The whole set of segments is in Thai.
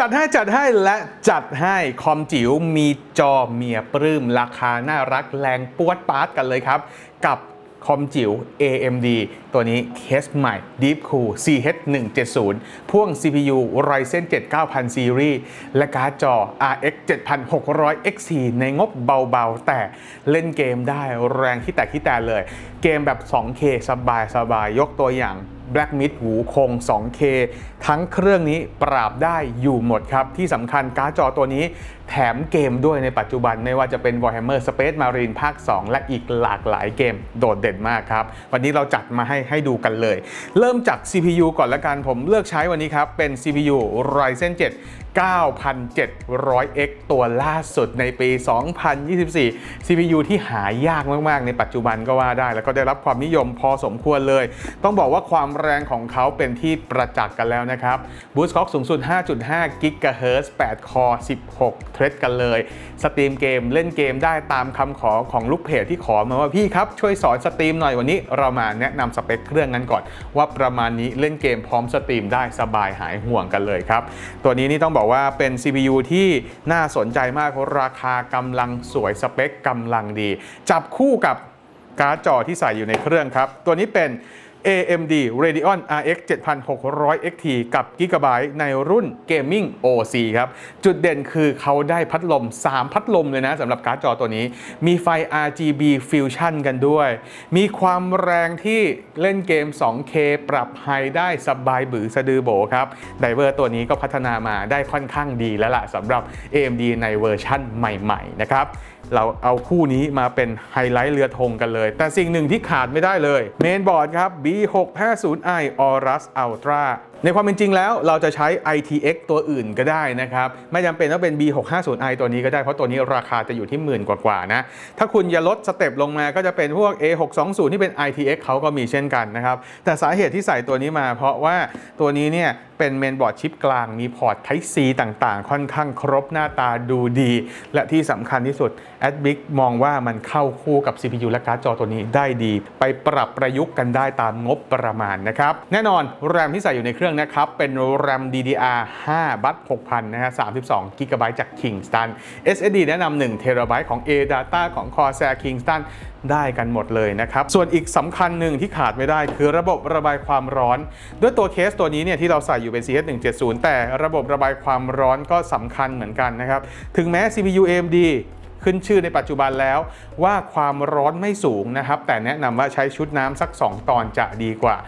จัดให้และจัดให้คอมจิ๋วมีจอเมียปลื้มราคาน่ารักแรงปวดปาดกันเลยครับกับคอมจิ๋ว AMD ตัวนี้เคสใหม่ Deepcool CH170 พ่วง CPU Ryzen 7 9000 Series และการ์ดจอ RX 7600 XT ในงบเบาๆแต่เล่นเกมได้แรงที่แตกที่แต่เลยเกมแบบ 2K สบายๆยกตัวอย่าง Black Myth หูคง 2K ทั้งเครื่องนี้ปราบได้อยู่หมดครับที่สำคัญการ์ดจอตัวนี้แถมเกมด้วยในปัจจุบันไม่ว่าจะเป็น Warhammer Space Marine ภาค 2 และอีกหลากหลายเกมโดดเด่นมากครับวันนี้เราจัดมาให้ดูกันเลยเริ่มจาก CPU ก่อนละกันผมเลือกใช้วันนี้ครับเป็น CPU Ryzen 7 9700X ตัวล่าสุดในปี 2024 CPU ที่หายากมากๆในปัจจุบันก็ว่าได้แล้วก็ได้รับความนิยมพอสมควรเลยต้องบอกว่าความแรงของเขาเป็นที่ประจักษ์กันแล้วนะครับบูสต์คล็อกสูงสุด 5.5 GHz 8 คอร์ 16 เทรดกันเลยสตรีมเกมเล่นเกมได้ตามคำขอของลูกเพจที่ขอมาว่าพี่ครับช่วยสอนสตรีมหน่อยวันนี้เรามาแนะนำสเปคเครื่องกันก่อนว่าประมาณนี้เล่นเกมพร้อมสตรีมได้สบายหายห่วงกันเลยครับตัวนี้นี่ต้องบอกว่าเป็น CPU ที่น่าสนใจมากเพราะราคากำลังสวยสเปคกำลังดีจับคู่กับการ์ดจอที่ใส่อยู่ในเครื่องครับตัวนี้เป็น AMD Radeon RX 7600 XT กับ Gigabyte ในรุ่น Gaming OC ครับจุดเด่นคือเขาได้พัดลม3พัดลมเลยนะสำหรับการ์ดจอตัวนี้มีไฟ RGB Fusion กันด้วยมีความแรงที่เล่นเกม 2K ปรับไฮได้สบายบือสะดือโบครับไดเวอร์ตัวนี้ก็พัฒนามาได้ค่อนข้างดีแล้วล่ะสำหรับ AMD ในเวอร์ชั่นใหม่ๆนะครับเราเอาคู่นี้มาเป็นไฮไลท์เรือธงกันเลยแต่สิ่งหนึ่งที่ขาดไม่ได้เลยเมนบอร์ดครับ B650i Aorus Ultra ในความเป็นจริงแล้วเราจะใช้ ITX ตัวอื่นก็ได้นะครับไม่จำเป็นต้องเป็น B650i ตัวนี้ก็ได้เพราะตัวนี้ราคาจะอยู่ที่10,000 กว่าๆนะถ้าคุณจะลดสเต็ปลงมาก็จะเป็นพวก A620 ที่เป็น ITX เขาก็มีเช่นกันนะครับแต่สาเหตุที่ใส่ตัวนี้มาเพราะว่าตัวนี้เนี่ยเป็นเมนบอร์ดชิปกลางมีพอร์ต Type C ต่างๆค่อนข้างครบหน้าตาดูดีและที่สำคัญที่สุด Adbic มองว่ามันเข้าคู่กับ CPU และการ์ดจอตัวนี้ได้ดีไปปรับประยุกต์กันได้ตามงบประมาณนะครับแน่นอนแรมที่ใส่อยู่ในเครื่องนะครับเป็นแรม DDR 5 บัส 6,000 นะฮะ 32 GB จาก Kingston SSD แนะนำ 1 TB ของ Adata ของ Corsair Kingston ได้กันหมดเลยนะครับส่วนอีกสำคัญหนึ่งที่ขาดไม่ได้คือระบบระบายความร้อนด้วยตัวเคสตัวนี้เนี่ยที่เราใส่อยู่เป็น CH170 แต่ระบบระบายความร้อนก็สำคัญเหมือนกันนะครับถึงแม้ CPU AMDขึ้นชื่อในปัจจุบันแล้วว่าความร้อนไม่สูงนะครับแต่แนะนำว่าใช้ชุดน้ำสัก2ตอนจะดีกว่า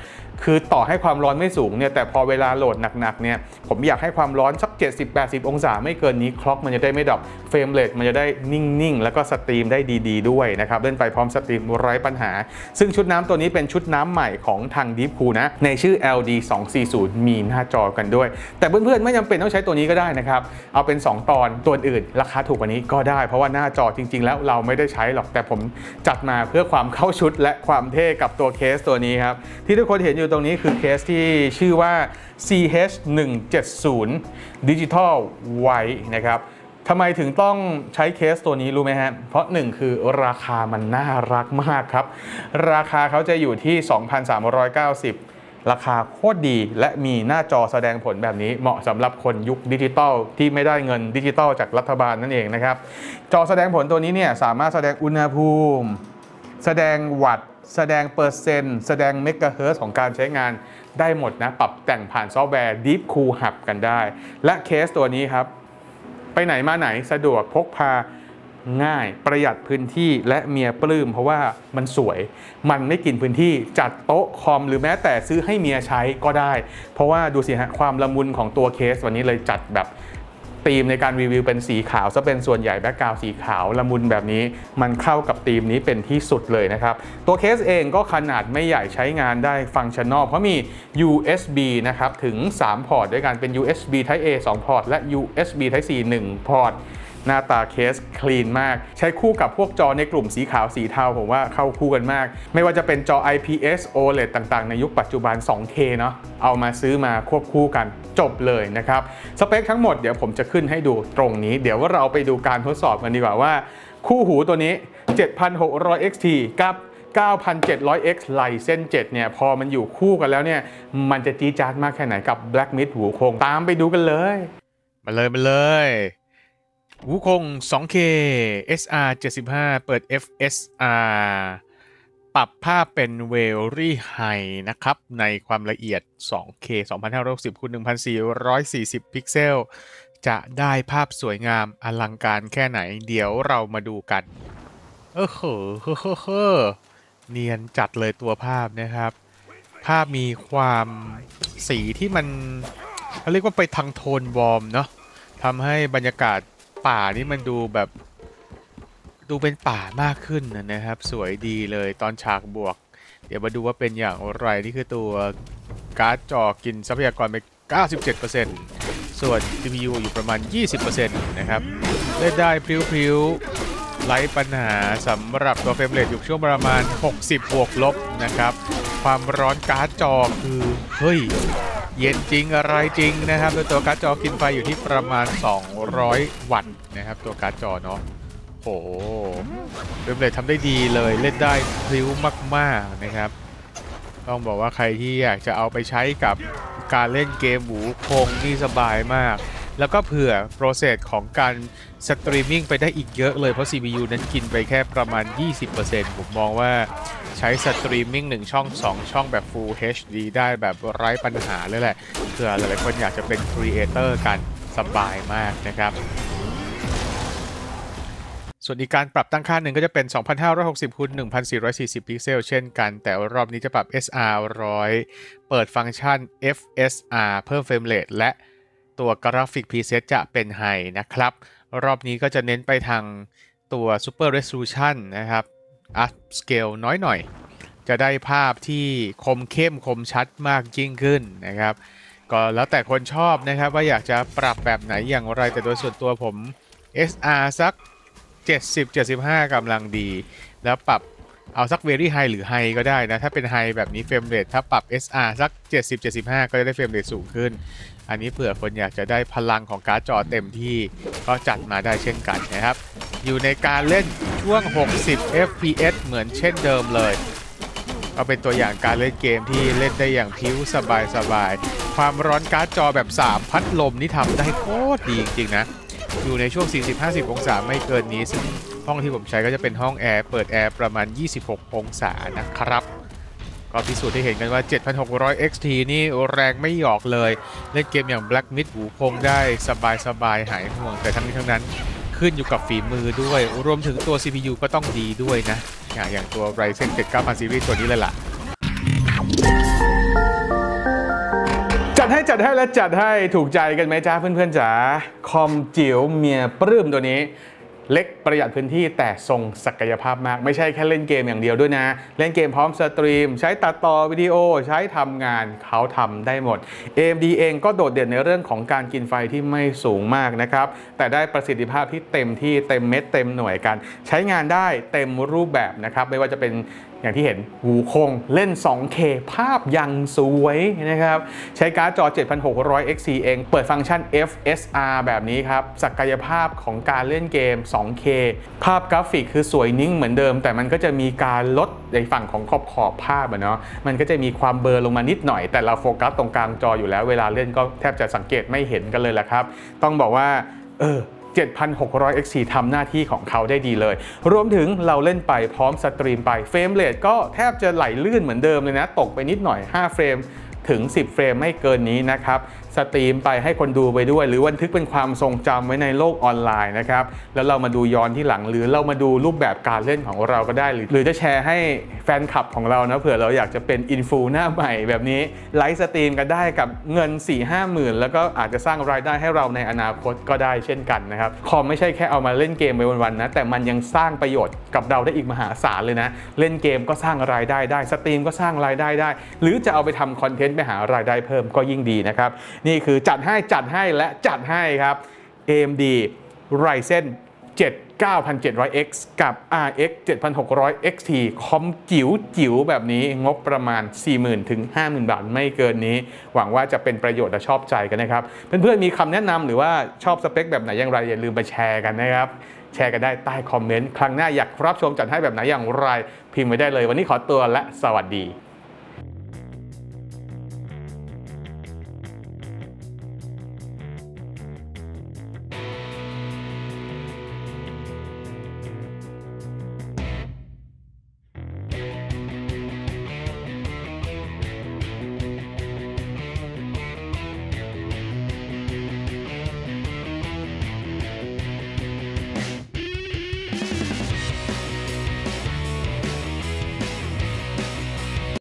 คือต่อให้ความร้อนไม่สูงเนี่ยแต่พอเวลาโหลดหนักๆเนี่ยผมอยากให้ความร้อนสัก 70-80 องศาไม่เกินนี้คล็อกมันจะได้ไม่ดรอปเฟรมเรทมันจะได้นิ่งๆแล้วก็สตรีมได้ดีๆด้วยนะครับเล่นไปพร้อมสตรีมไร้ปัญหาซึ่งชุดน้ำตัวนี้เป็นชุดน้ำใหม่ของทาง Deepcool นะในชื่อ LD 240มีหน้าจอกันด้วยแต่เพื่อนๆไม่จำเป็นต้องใช้ตัวนี้ก็ได้นะครับเอาเป็น2ตอนตัวอื่นราคาถูกกว่านี้ก็ได้เพราะว่าหน้าจอจริงๆแล้วเราไม่ได้ใช้หรอกแต่ผมจัดมาเพื่อความเข้าชุดและความเท่กับตัวเคสตัวนี้ครับที่ทุกคนเห็นอยู่ตรงนี้คือเคสที่ชื่อว่า CH170 Digital White นะครับทำไมถึงต้องใช้เคสตัวนี้รู้ไหมฮะเพราะ1คือราคามันน่ารักมากครับราคาเขาจะอยู่ที่ 2,390 ราคาโคตรดีและมีหน้าจอแสดงผลแบบนี้เหมาะสำหรับคนยุคดิจิตอลที่ไม่ได้เงินดิจิตอลจากรัฐบาลนั่นเองนะครับจอแสดงผลตัวนี้เนี่ยสามารถแสดงอุณหภูมิแสดงวัตต์แสดงเปอร์เซ็นต์แสดงเมกะเฮิร์ตซ์ของการใช้งานได้หมดนะปรับแต่งผ่านซอฟต์แวร์ Deepcool Hub กันได้และเคสตัวนี้ครับไปไหนมาไหนสะดวกพกพาง่ายประหยัดพื้นที่และเมียปลื้มเพราะว่ามันสวยมันไม่กินพื้นที่จัดโต๊ะคอมหรือแม้แต่ซื้อให้เมียใช้ก็ได้เพราะว่าดูสิฮะความละมุนของตัวเคสวันนี้เลยจัดแบบธีมในการรีวิวเป็นสีขาวซะเป็นส่วนใหญ่แบ็กกราวด์สีขาวละมุนแบบนี้มันเข้ากับธีมนี้เป็นที่สุดเลยนะครับตัวเคสเองก็ขนาดไม่ใหญ่ใช้งานได้ฟังก์ชันนอลเพราะมี USB นะครับถึง3พอร์ตด้วยกันเป็น USB Type A 2 พอร์ตและ USB Type C 1 พอร์ตหน้าตาเคสคลีนมากใช้คู่กับพวกจอในกลุ่มสีขาวสีเทาผมว่าเข้าคู่กันมากไม่ว่าจะเป็นจอ IPS OLED ต่างๆในยุคปัจจุบัน 2K เนาะเอามาซื้อมาควบคู่กันจบเลยนะครับสเปคทั้งหมดเดี๋ยวผมจะขึ้นให้ดูตรงนี้เดี๋ยวว่าเราไปดูการทดสอบกันดีกว่าว่าคู่หูตัวนี้ 7600 XT กับ 9700X Ryzen 7เนี่ยพอมันอยู่คู่กันแล้วเนี่ยมันจะจี๊ดจ๊าดมากแค่ไหนกับ Black Myth หูคงตามไปดูกันเลย มาเลยวูคง 2K SR 75เปิด FSR ปรับภาพเป็น Very High นะครับในความละเอียด 2K 2560 x 1440 พิกเซลจะได้ภาพสวยงามอลังการแค่ไหนเดี๋ยวเรามาดูกันโอ้โหเนียนจัดเลยตัวภาพนะครับภาพมีความสีที่มันเขาเรียกว่าไปทางโทนวอร์มเนาะทำให้บรรยากาศป่านี่มันดูแบบดูเป็นป่ามากขึ้นนะครับสวยดีเลยตอนฉากบวกเดี๋ยวมาดูว่าเป็นอย่างไรนี่คือตัวการ์ดจอกินทรัพยากรไป 97% ส่วน CPU อยู่ประมาณ 20% นะครับเล่นได้พลิ้วๆไร้ปัญหาสำหรับตัวเฟรมเรทอยู่ช่วงประมาณ 60 บวกลบนะครับความร้อนการ์ดจอคือเฮ้ยเย็นจริงอะไรจริงนะครับโดยตัวการ์ดจอกินไฟอยู่ที่ประมาณ200วัตต์นะครับตัวการ์ดจอเนาะโอ้โหเฟรมเรททำได้ดีเลยเล่นได้พลิ้วมากๆนะครับต้องบอกว่าใครที่อยากจะเอาไปใช้กับการเล่นเกมหูคงนี่สบายมากแล้วก็เผื่อโปรเซสของการสตรีมมิ่งไปได้อีกเยอะเลยเพราะ CPU นั้นกินไปแค่ประมาณ 20% ผมมองว่าใช้สตรีมมิ่ง1ช่อง2ช่องแบบ Full HD ได้แบบไร้ปัญหาเลยแหละเผื่อหลายๆคนอยากจะเป็นครีเอเตอร์กันสบายมากนะครับส่วนอีกการปรับตั้งค่าหนึ่งก็จะเป็น 2560 x 1440 พิกเซลเช่นกันแต่รอบนี้จะปรับ SR 100 เปิดฟังก์ชัน FSR เพิ่มเฟรมเรทและตัวกราฟิกพรีเซตจะเป็นไฮนะครับรอบนี้ก็จะเน้นไปทางตัว Super Resolution นะครับ Upscale น้อยหน่อยจะได้ภาพที่คมเข้มคมชัดมากยิ่งขึ้นนะครับก็แล้วแต่คนชอบนะครับว่าอยากจะปรับแบบไหนอย่างไรแต่โดยส่วนตัวผม SR สัก 70-75 กำลังดีแล้วปรับเอาสัก Very High หรือ High ก็ได้นะถ้าเป็น High แบบนี้เฟรมเรทถ้าปรับ SR สัก 70-75 ก็จะได้เฟรมเรทสูงขึ้นอันนี้เผื่อคนอยากจะได้พลังของการ์ดจอเต็มที่ก็จัดมาได้เช่นกันนะครับอยู่ในการเล่นช่วง60 fps เหมือนเช่นเดิมเลยก็เป็นตัวอย่างการเล่นเกมที่เล่นได้อย่างผิวสบายความร้อนการ์ดจอแบบ3พัดลมนี่ทำได้โคตรดีจริงๆนะอยู่ในช่วง 40-50 องศาไม่เกินนี้ซึ่งห้องที่ผมใช้ก็จะเป็นห้องแอร์เปิดแอร์ประมาณ 26 องศานะครับก็พิสูจน์ได้เห็นกันว่า 7,600 XT นี่แรงไม่หยอกเลยเล่นเกมอย่าง Black Myth หูคงได้สบายหายห่วงแต่ทั้งนี้ทั้งนั้นขึ้นอยู่กับฝีมือด้วยรวมถึงตัว CPU ก็ต้องดีด้วยนะอย่างตัว Ryzen 7 9000 Series ตัวนี้เลยล่ะจัดให้ถูกใจกันไหมจ้าเพื่อนๆจ๋าคอมจิ๋วเมียปลื้มตัวนี้เล็กประหยัดพื้นที่แต่ทรงศักยภาพมากไม่ใช่แค่เล่นเกมอย่างเดียวด้วยนะเล่นเกมพร้อมสตรีมใช้ตัดต่อวิดีโอใช้ทำงานเขาทำได้หมด AMD เองก็โดดเด่นในเรื่องของการกินไฟที่ไม่สูงมากนะครับแต่ได้ประสิทธิภาพที่เต็มที่เต็มเม็ดเต็มหน่วยกันใช้งานได้เต็มรูปแบบนะครับไม่ว่าจะเป็นอย่างที่เห็นหูคงเล่น 2K ภาพยังสวยนะครับใช้การ์ดจอ 7,600 XT เองเปิดฟังก์ชัน FSR แบบนี้ครับศักยภาพของการเล่นเกม 2K ภาพกราฟิกคือสวยนิ่งเหมือนเดิมแต่มันก็จะมีการลดในฝั่งของขอบภาพเนาะมันก็จะมีความเบลอลงมานิดหน่อยแต่เราโฟกัสตรงกลางจออยู่แล้วเวลาเล่นก็แทบจะสังเกตไม่เห็นกันเลยละครับต้องบอกว่า7,600 XT ทำหน้าที่ของเขาได้ดีเลยรวมถึงเราเล่นไปพร้อมสตรีมไปเฟรมเรทก็แทบจะไหลลื่นเหมือนเดิมเลยนะตกไปนิดหน่อย5เฟรมถึง10เฟรมไม่เกินนี้นะครับสตรีมไปให้คนดูไปด้วยหรือบันทึกเป็นความทรงจำไว้ในโลกออนไลน์นะครับแล้วเรามาดูย้อนที่หลังหรือเรามาดูรูปแบบการเล่นของเราก็ได้หรือจะแชร์ให้แฟนคลับของเรานะเผื่อเราอยากจะเป็นอินฟูหน้าใหม่แบบนี้ไลฟ์สตรีมกันได้กับเงิน 4-5 หมื่นแล้วก็อาจจะสร้างรายได้ให้เราในอนาคตก็ได้เช่นกันนะครับคอมไม่ใช่แค่เอามาเล่นเกมไปวันๆนะแต่มันยังสร้างประโยชน์กับเราได้อีกมหาศาลเลยนะเล่นเกมก็สร้างรายได้ได้สตรีมก็สร้างรายได้ได้หรือจะเอาไปทำคอนเทนต์ไปหารายได้เพิ่มก็ยิ่งดีนะครับนี่คือจัดให้ครับ AMD Ryzen 7 9700X กับ RX 7600 XT คอมจิ๋วแบบนี้งบประมาณ 40,000 ถึง 50,000 บาทไม่เกินนี้หวังว่าจะเป็นประโยชน์และชอบใจกันนะครับเพื่อนๆมีคำแนะนำหรือว่าชอบสเปคแบบไหนอย่างไรอย่าลืมไปแชร์กันนะครับแชร์กันได้ใต้คอมเมนต์ครั้งหน้าอยากรับชมจัดให้แบบไหนอย่างไรพิมพ์ไว้ได้เลยวันนี้ขอตัวและสวัสดี